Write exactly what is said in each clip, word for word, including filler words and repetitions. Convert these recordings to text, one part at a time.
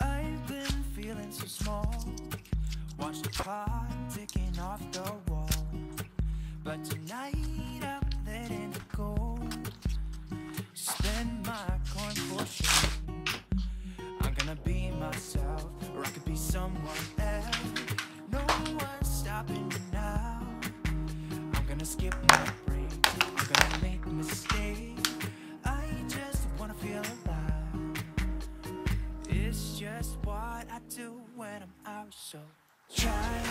I've been feeling so small. Watch the clock ticking off the wall. But tonight I'm letting it go. Spend my coin for sure. I'm gonna be myself, or I could be someone else. No one's stopping me now. I'm gonna skip my break. I'm gonna make a mistake. I just wanna feel alive. It's just what I do when I'm out, so try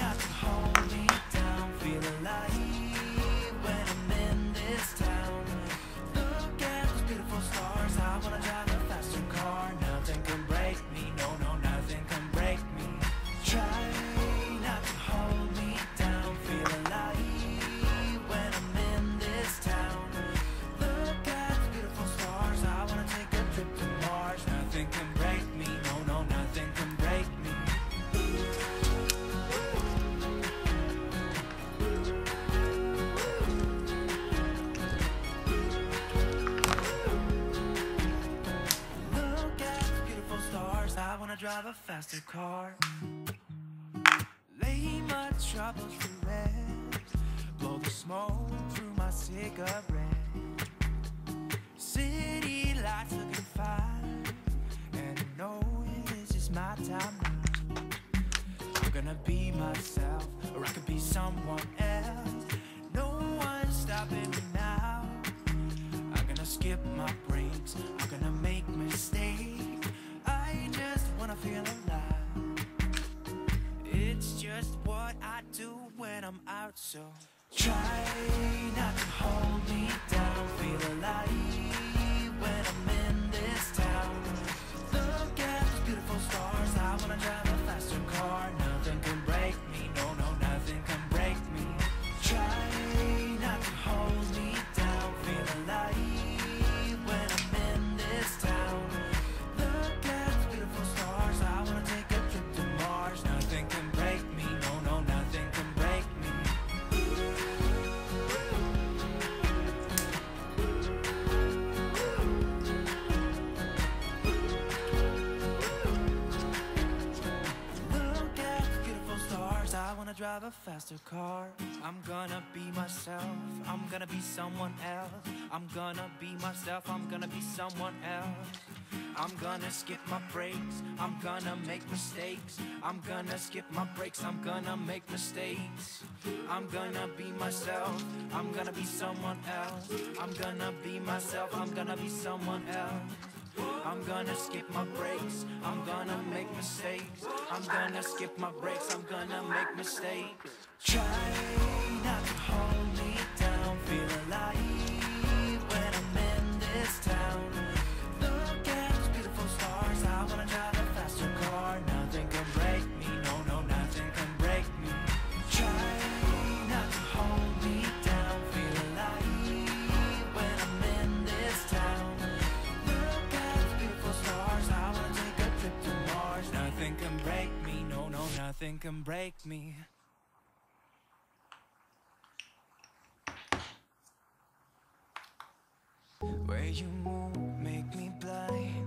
not to hold me down. Feel alive when I'm in this town. Look at those beautiful stars. I wanna drive a faster car. Nothing can break me. No, no, nothing can break me. Try not to hold me down. Feel alive when I'm in this town. Look at those beautiful stars. I wanna take a trip to Mars. Nothing can break me. No, no, nothing can break me. I wanna drive a faster car. Lay my troubles to rest. Blow the smoke through my cigarette. City lights looking fine, and I know it's just my time now. I'm gonna be myself, or I could be someone else. No one's stopping me now. I'm gonna skip my breaks. I'm gonna make mistakes. I just wanna feel alive. It's just what I do when I'm out, so try not to hold me down. Feel alive when I'm in this town. Look at those beautiful stars. I wanna drive a faster car. Nothing can break me. No, no, nothing can break me. Try not to hold me down. Feel alive when I'm in this town. Drive a faster car. I'm gonna be myself. I'm gonna be someone else. I'm gonna be myself. I'm gonna be someone else. I'm gonna skip my breaks. I'm gonna make mistakes. I'm gonna skip my breaks. I'm gonna make mistakes. I'm gonna be myself. I'm gonna be someone else. I'm gonna be myself. I'm gonna be someone else. I'm gonna skip my breaks. I'm gonna make mistakes. I'm gonna skip my breaks. I'm gonna make mistakes. Try not to hold me down. Feel alive when I'm in this town. Look at those beautiful stars. I wanna drive a faster car. Nothing can break me. No, no, nothing can break me. Try not to hold me down. Feel alive when I'm in this town. I wanna take a trip to Mars. Nothing can break me. No, no, nothing can break me. Where you move, make me blind.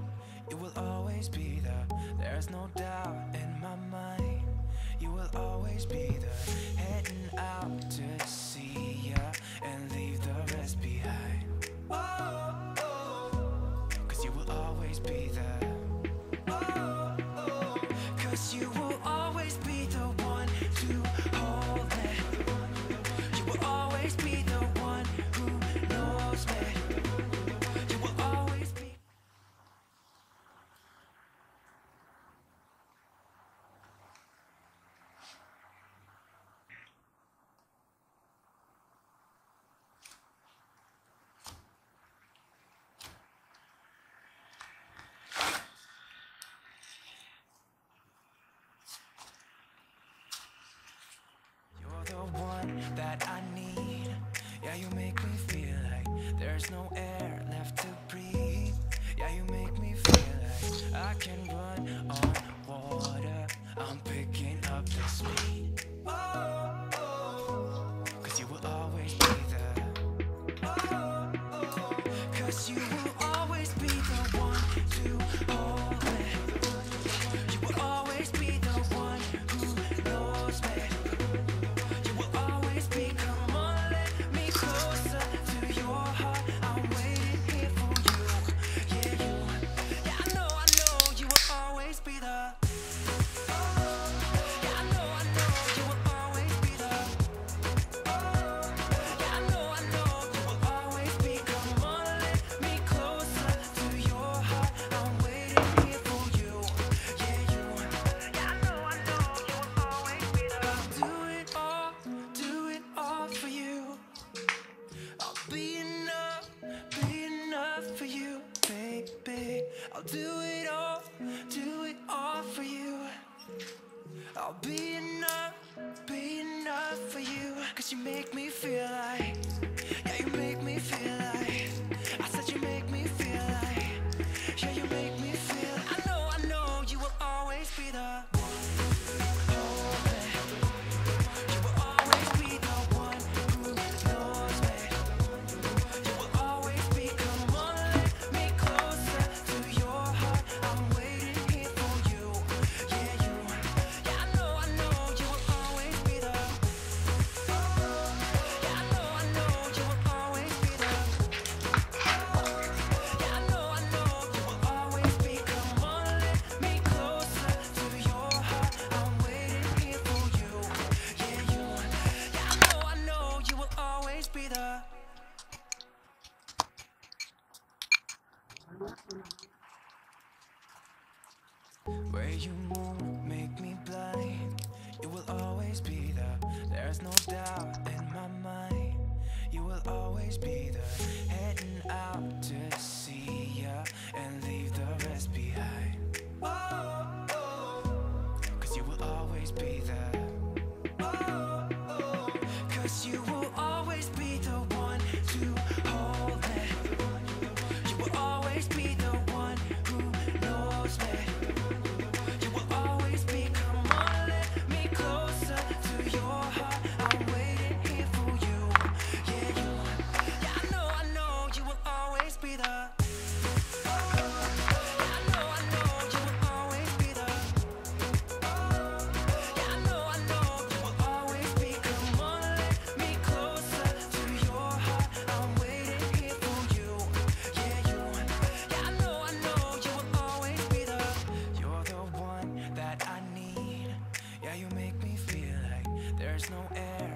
You will always be there. There's no doubt in my mind. You will always be there. Heading out to see ya and leave the rest behind. Oh, oh. Cause you will always be there. You will always be the one to hold me. You will always be the one who knows me. You will always be. The one that I need. Yeah, you make me feel like there's no air left to breathe. Yeah, you make me feel like I can run on water. I'm picking up the speed. Oh, oh, oh. Cause you will always be there. you won't make me blind. You will always be there. There's no doubt in my mind. You will always be there. Heading out to see ya and leave the rest behind. Oh, oh. Cause you will always be there. Oh, oh. Cause you will always be the one to hold me. You will always be the one who knows me. There's no air